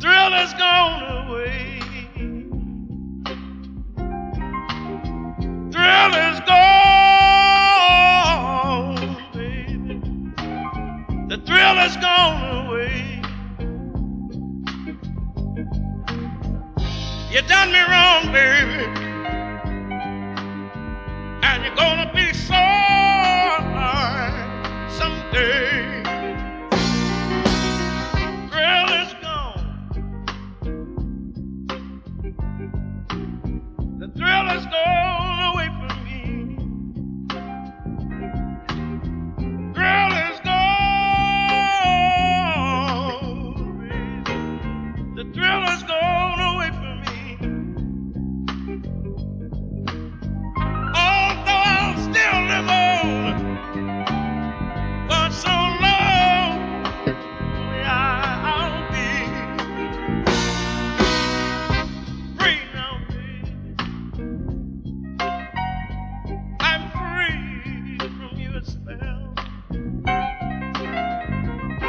thrill is gone away. Thrill is gone, baby. The thrill is gone away. You done me wrong, baby, and you're gonna be sorry someday. The thrill is gone away from me. Thrill is gone. The thrill is gone away from me. Although I'll still live on for so long, I'll be free now.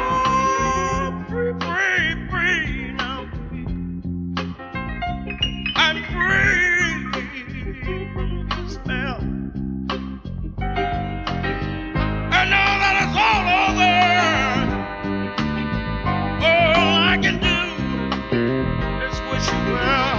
Oh, free, free, free now. I'm free from your spell. And now that it's all over, all I can do is wish you well.